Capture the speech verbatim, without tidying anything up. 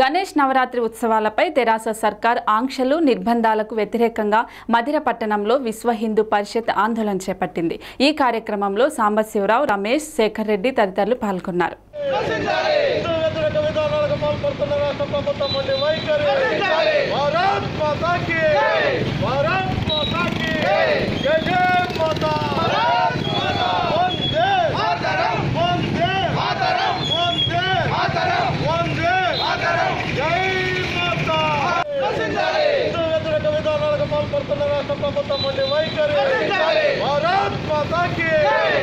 గణేష్ నవరాత్రి ఉత్సవాలపై తెరాస సర్కార్ ఆంక్షలు నిర్బంధాలకు వ్యతిరేకంగా మధిర పట్టణంలో విశ్వ హిందూ పరిషత్ ఆందోళన చేపట్టింది. ఈ కార్యక్రమంలో సాంబశివరావు, రమేష్, శేఖర్ రెడ్డి తదితరులు పాల్గొన్నారు. Bharat Mata Ki Jai!